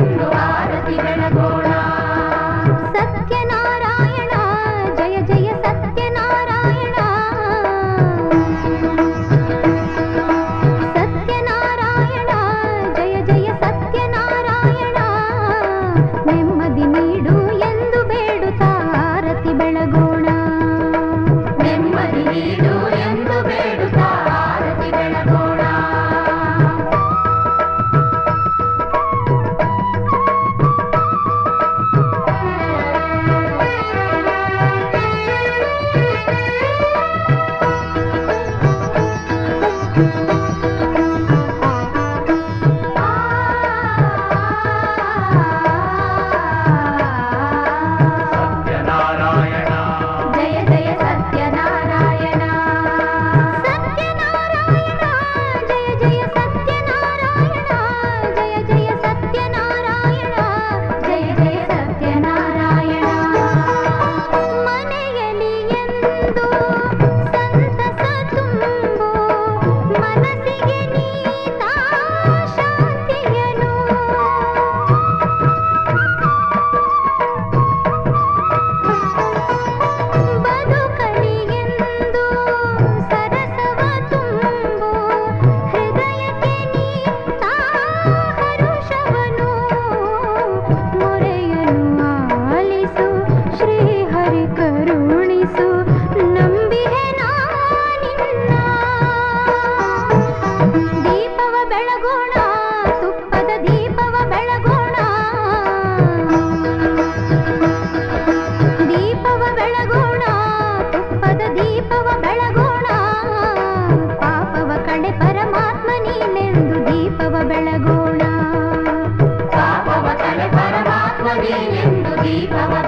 आरति बेळगोಣ सत्यनारायण जय जय सत्यनारायण सत्यनारायण जय जय सत्यनारायण नेम्मदि नीडु एंदु बेडुत्ता आरति बेळगोಣ नेम्मदि नीडु एंदु बेडुत्ता आरति बेळगोಣ दीपव बेळगोಣ